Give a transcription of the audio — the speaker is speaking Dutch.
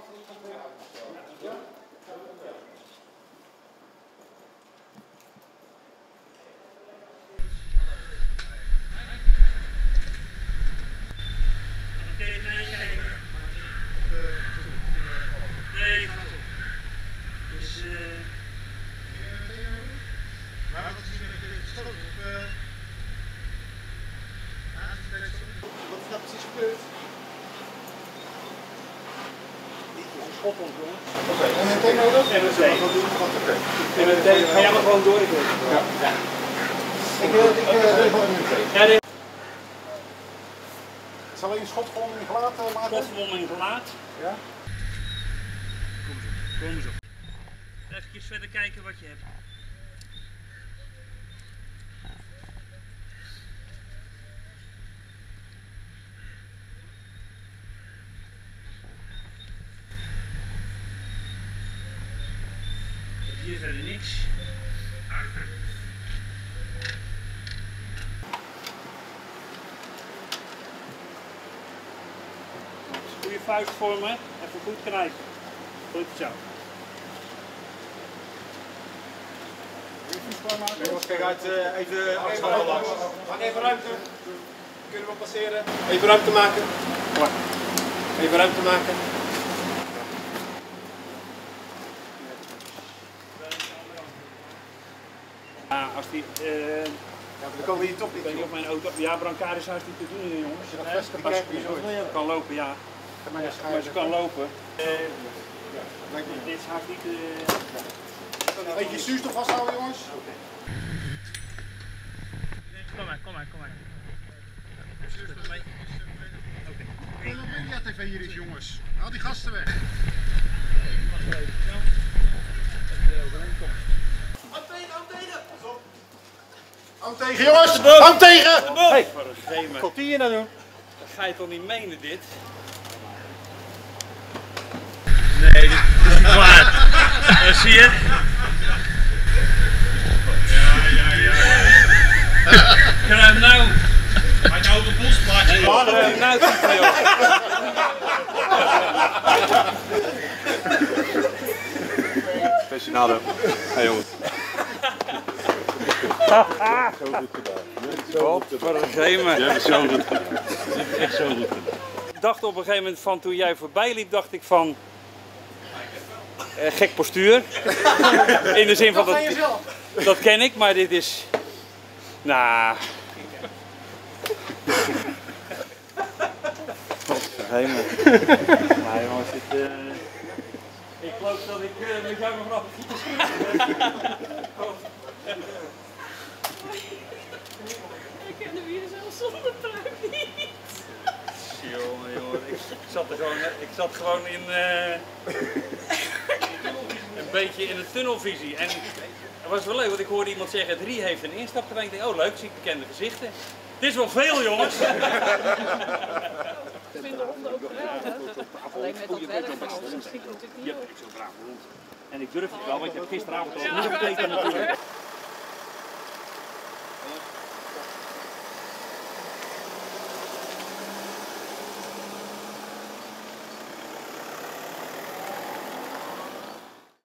Oké, en een thee nodig? En een thee. En een thee. Ga jij maar gewoon door? Ja. Ik wil dat ik gewoon een thee. Zal je een schotverwonding in het gelaat maken? Schotverwonding in het gelaat. Ja. Kom eens op. Even verder kijken wat je hebt. Hier verder niks. Goede vuist vormen, even goed knijpen. Goed zo. Kijk uit, even afschuiven langs. Even ruimte. Kunnen we passeren? Even ruimte maken. Even ruimte maken. Ja, als die... ja, dan komen we hier toch niet toe. Op mijn auto. Ja, Brancaris huis niet te doen, jongens. Als je dat vast kan lopen, ja. Maar ze kan lopen. Dit is haast niet... Een beetje zuurstof vasthouden, jongens. Okay. Kom maar, kom maar, kom maar. Ik wil dat Media TV hier is, jongens. Haal die gasten weg. Hou tegen, jongens! Hou tegen! Hey, wat die je nou doen? Dat ga je toch niet menen, dit? Nee, dit is niet klaar. Zie je? Ja. Kruim nou! Ga je nou op de bosplaatje? Man, dat is nou te veel. Professionale. Hey, jongens. Haha! Zo goed gedaan. Wat een gegeven. Je hebt zo goed gedaan. Je hebt echt zo goed gedaan. Ik dacht op een gegeven moment van toen jij voorbij liep, dacht ik van... gek postuur. In de zin van dat... Dat ken ik, maar dit is... Nou... Wat een gegeven. Nee jongens, dit... Ik geloof dat ik met jou nog wel een schieten. Ik ken hem hier zelfs zonder pruik niet. Jongen, jongen, ik zat gewoon in een beetje in een tunnelvisie. En het was wel leuk, want ik hoorde iemand zeggen, het RIE heeft een instap gedaan. Ik dacht, oh leuk, zie ik bekende gezichten. Dit is wel veel, jongens. Ik vind de honden ook braaf. Alleen met dat werk van ons schiet natuurlijk niet op. Je hebt echt zo'n braaf hond. En ik durf het wel, want je hebt gisteravond al niet gekeken natuurlijk.